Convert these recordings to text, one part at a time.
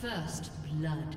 First blood.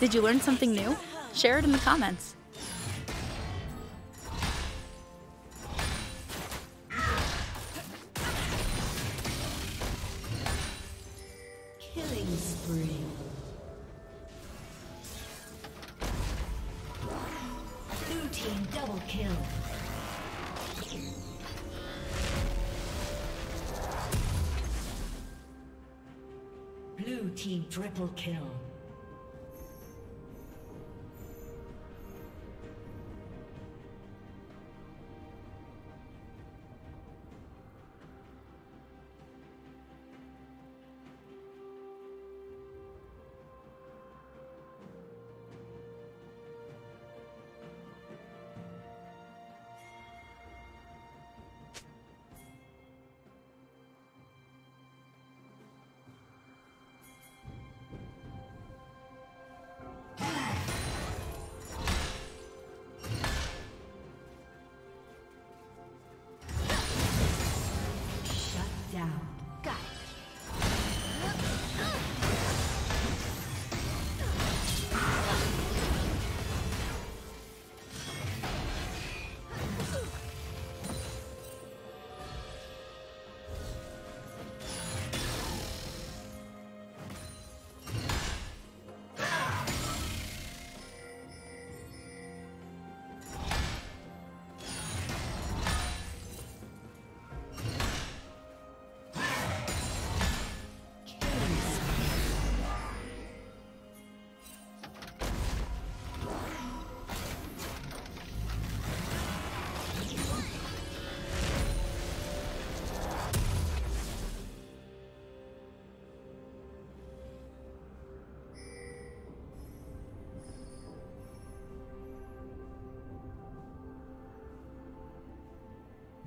Did you learn something new? Share it in the comments. Killing spree. Blue team double kill. Blue team triple kill.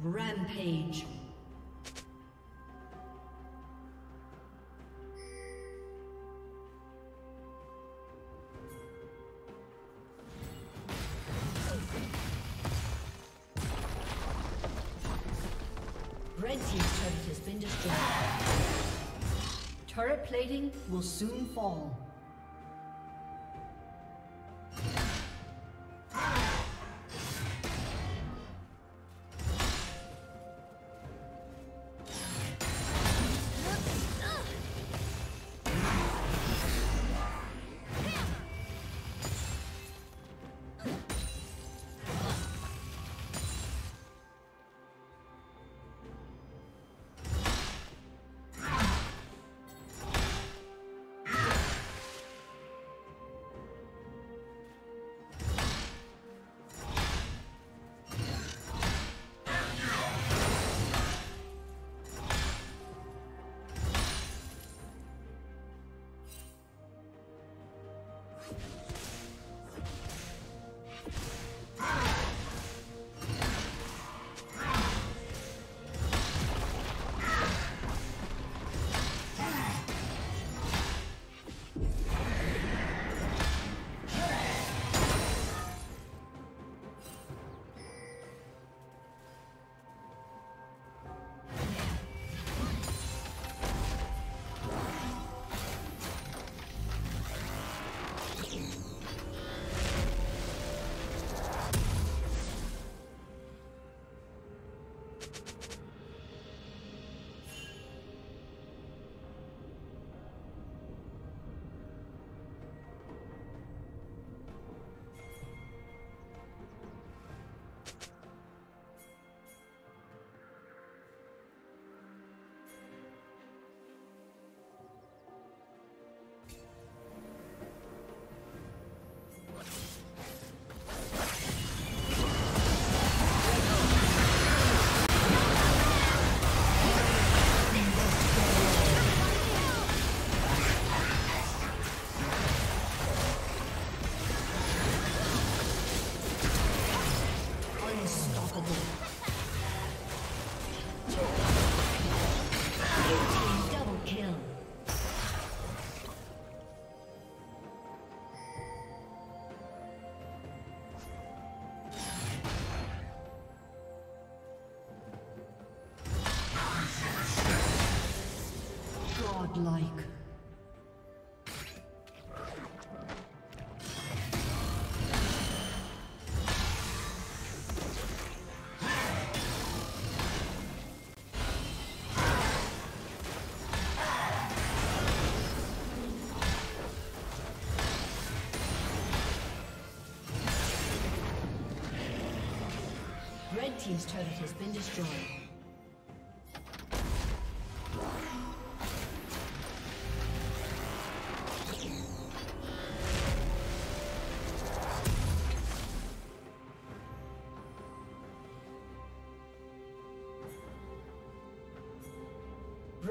Rampage. Red team's turret has been destroyed. Turret plating will soon fall. godlike. Red team's turret has been destroyed.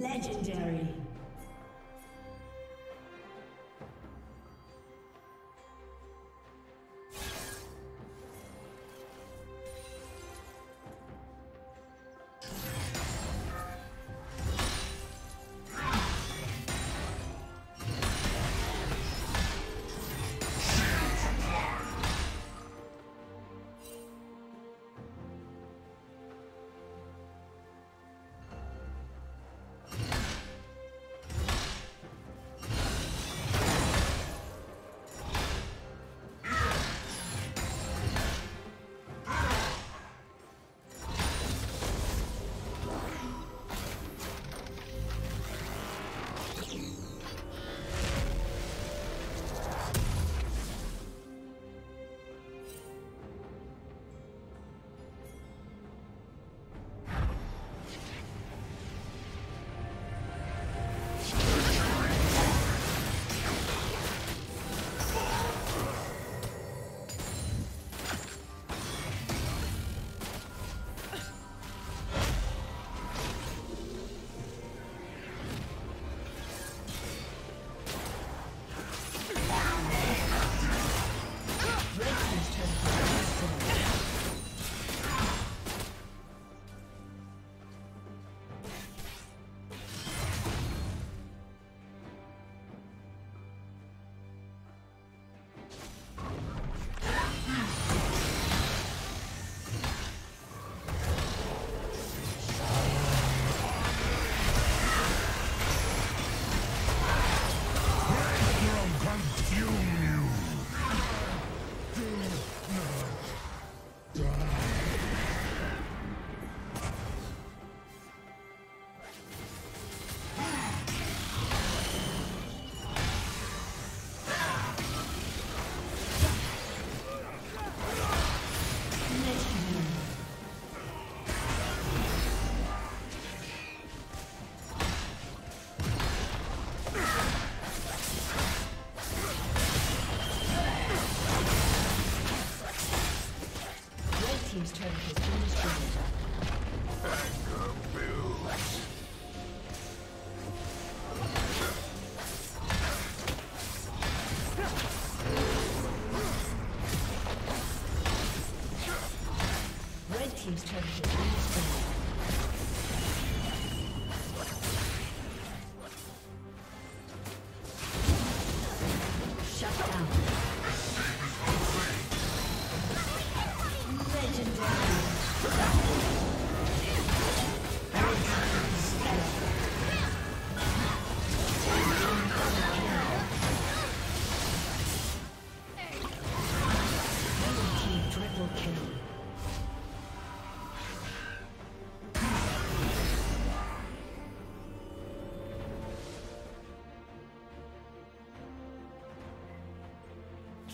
Legendary.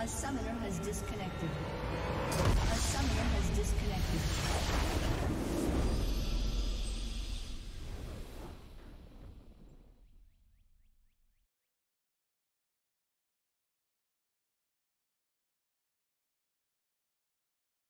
A summoner has disconnected.